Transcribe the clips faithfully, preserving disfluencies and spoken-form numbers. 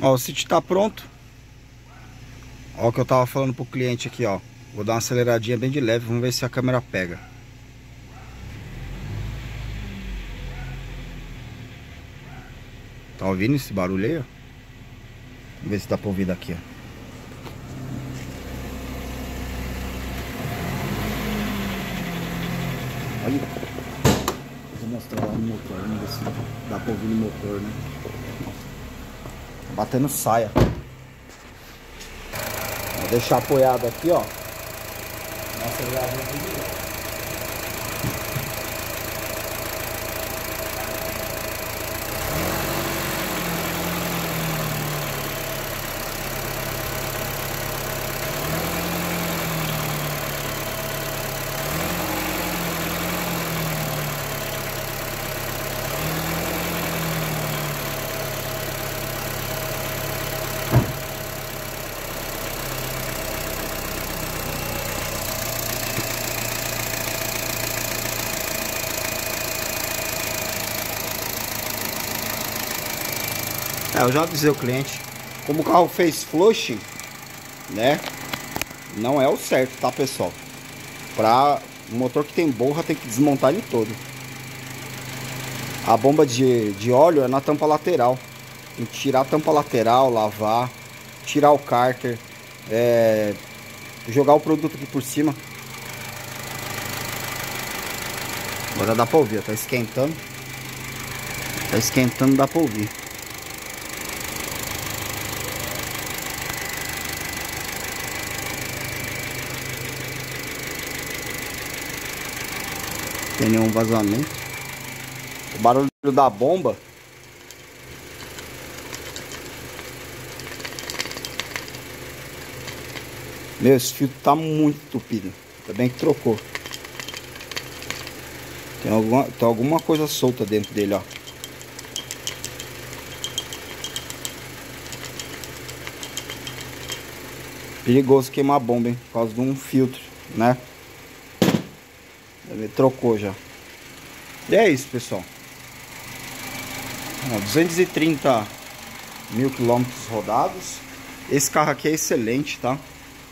Ó, o City tá pronto. Ó o que eu tava falando pro cliente aqui, ó. Vou dar uma aceleradinha bem de leve, vamos ver se a câmera pega. Tá ouvindo esse barulho aí, ó? Vamos ver se dá pra ouvir daqui, ó. Olha, vou mostrar lá no motor, vamos ver se dá pra ouvir no motor, né? Batendo saia. Vou deixar apoiado aqui, ó. Nossa, já vem. É, eu já avisei o cliente, como o carro fez flush, né, não é o certo, tá, pessoal? Para um motor que tem borra, tem que desmontar ele todo. A bomba de, de óleo é na tampa lateral. Tem que tirar a tampa lateral, lavar, tirar o cárter, é, jogar o produto aqui por cima. Agora dá pra ouvir, tá esquentando. Tá esquentando, dá pra ouvir. Tem nenhum vazamento. O barulho da bomba meu, esse filtro tá muito entupido. Ainda bem que trocou. Tem alguma, tem alguma coisa solta dentro dele, ó. Perigoso queimar a bomba, hein? Por causa de um filtro, né? Ele trocou já. E é isso, pessoal. Ó, duzentos e trinta mil quilômetros rodados. Esse carro aqui é excelente, tá? O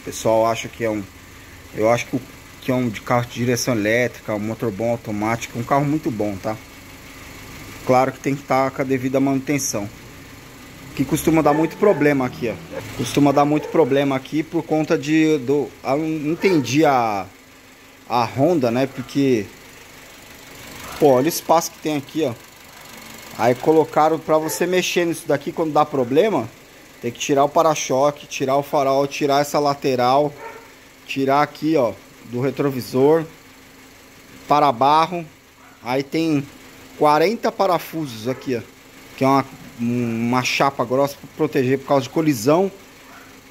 pessoal acha que é um... Eu acho que, que é um de carro de direção elétrica, um motor bom, automático. Um carro muito bom, tá? Claro que tem que estar com a devida manutenção. Que costuma dar muito problema aqui, ó. Costuma dar muito problema aqui por conta de... do, eu não entendi a... a Honda, né? Porque, pô, olha o espaço que tem aqui, ó. Aí colocaram pra você mexer nisso daqui quando dá problema. Tem que tirar o para-choque, tirar o farol, tirar essa lateral, tirar aqui, ó, do retrovisor, para-barro. Aí tem quarenta parafusos aqui, ó, que é uma, uma chapa grossa pra proteger por causa de colisão.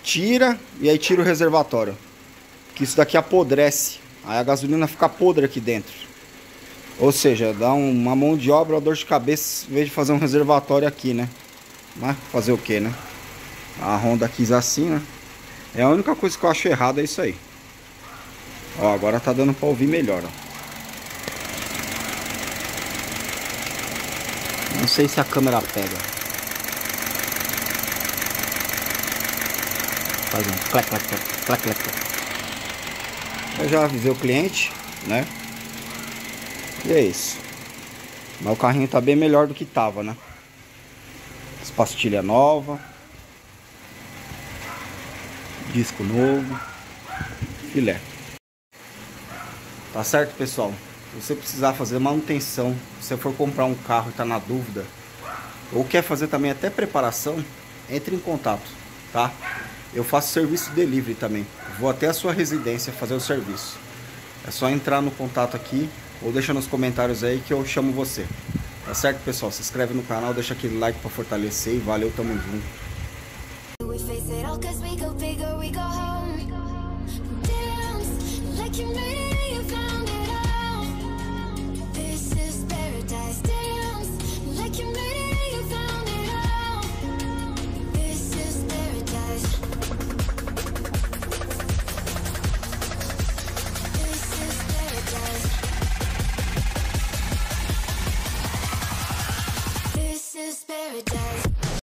Tira e aí tira o reservatório, que isso daqui apodrece. Aí a gasolina fica podre aqui dentro. Ou seja, dá uma mão de obra, uma dor de cabeça, em vez de fazer um reservatório aqui, né? Mas fazer o que, né? A Honda quis assim, né? É a única coisa que eu acho errada, é isso aí. Ó, agora tá dando pra ouvir melhor, ó. Não sei se a câmera pega. Faz um clac, clac, clac, clac, clac. Eu já avisei o cliente, né? E é isso. Mas o carrinho tá bem melhor do que tava, né? As pastilhas novas, disco novo, filé. Tá certo, pessoal? Se você precisar fazer manutenção, se você for comprar um carro e tá na dúvida, ou quer fazer também até preparação, entre em contato, tá? Eu faço serviço delivery também. Vou até a sua residência fazer o serviço. É só entrar no contato aqui ou deixa nos comentários aí que eu chamo você. Tá certo, pessoal? Se inscreve no canal, deixa aquele like pra fortalecer e valeu, tamo junto.